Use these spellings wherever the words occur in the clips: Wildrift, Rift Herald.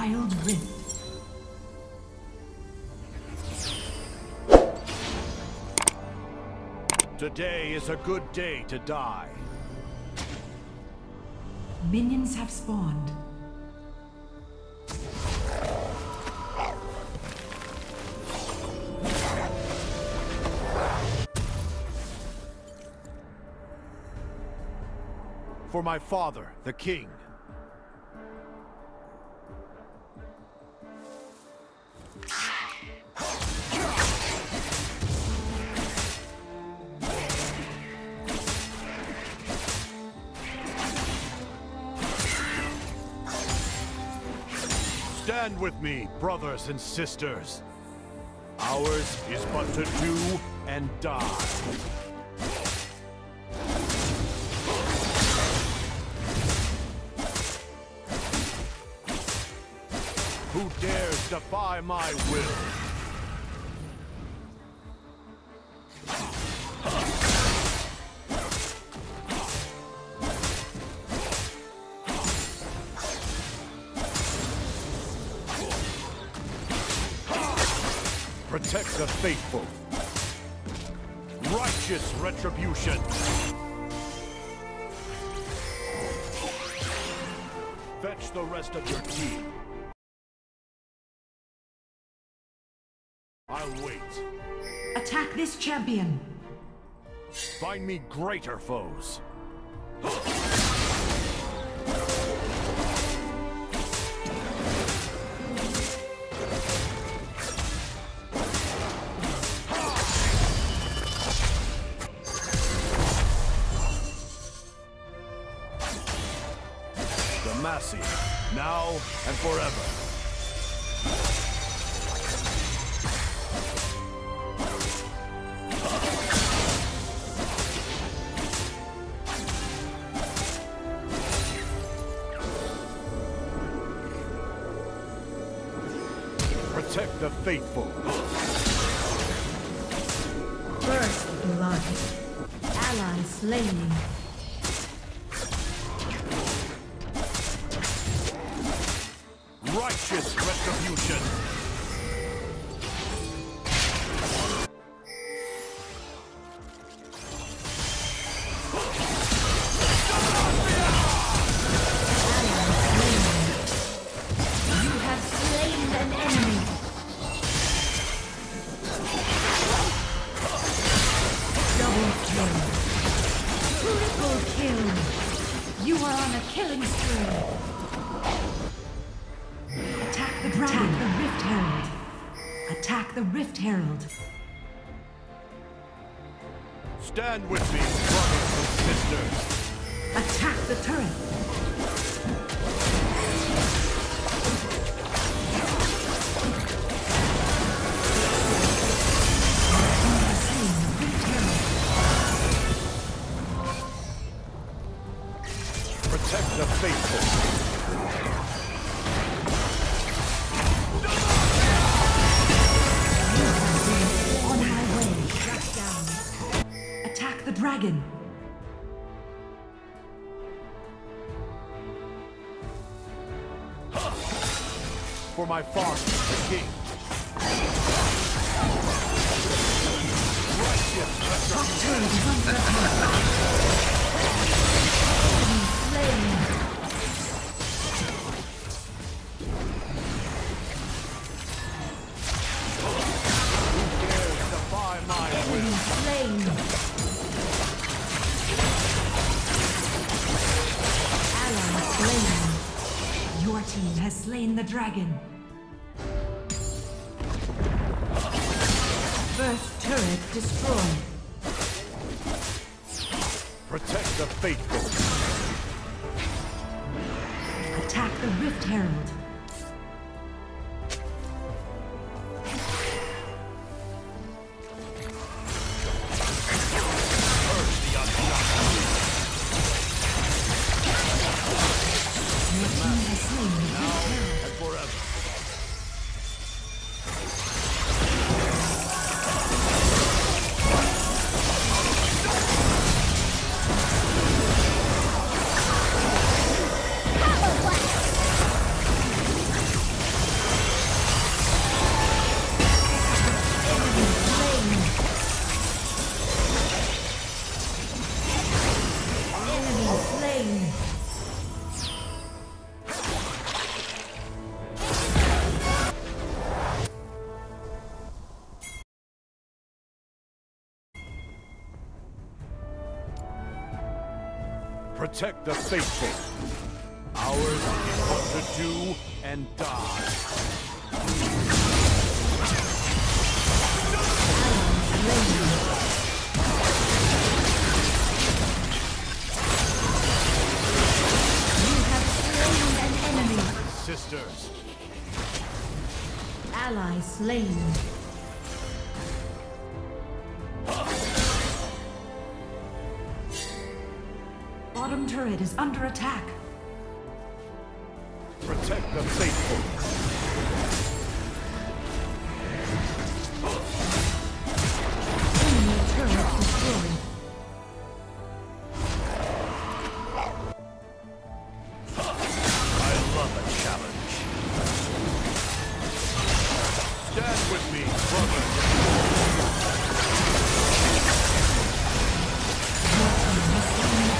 Wild Rift. Today is a good day to die. Minions have spawned. For my father, the king. Stand with me, brothers and sisters. Ours is but to do and die. Who dares defy my will? Protect the faithful. Righteous retribution. Fetch the rest of your team. I'll wait. Attack this champion. Find me greater foes. Now and forever. Protect the faithful. First blood. Allies slain. Righteous retribution. You have slain an enemy. Double kill. Triple kill. You are on a killing spree. Attack the Rift Herald. Attack the Rift Herald. Stand with me, brothers and sisters. Attack the turret. Protect the faithful. Dragon. For my father, the king. Who dares defy my will? Your team has slain the dragon. First turret destroyed. Protect the faithful. Attack the Rift Herald. protect the faithful. Ours is what to do and die. Sisters. Ally slain. Bottom turret is under attack. Protect the faithful. Enemy turret destroyed.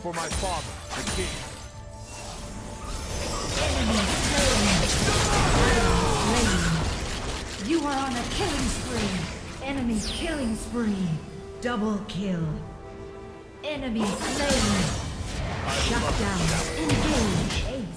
For my father, the king. Enemy slain. You are on a killing spree. Enemy killing spree. Double kill. Enemy slain. Shut down. Engage. Ace.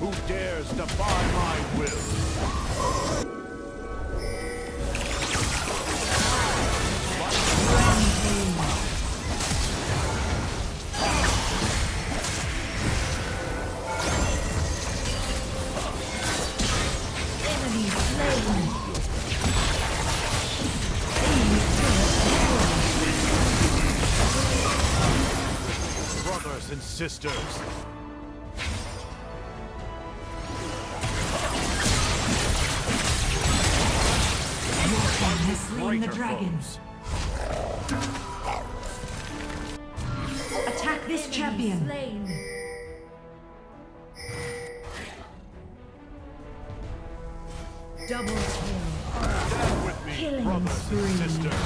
Who dares defy my will? Enemy slain. Brothers and sisters. Slain the dragons. Attack this enemy champion. Slain. Double kill. Stand with me, killing brothers screen. And sisters.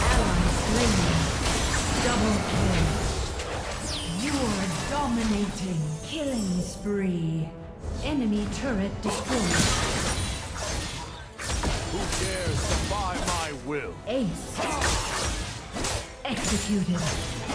Allies slain. Double kill. You are dominating. Killing spree. Enemy turret destroyed. Who dares defy my will? Ace. Executed.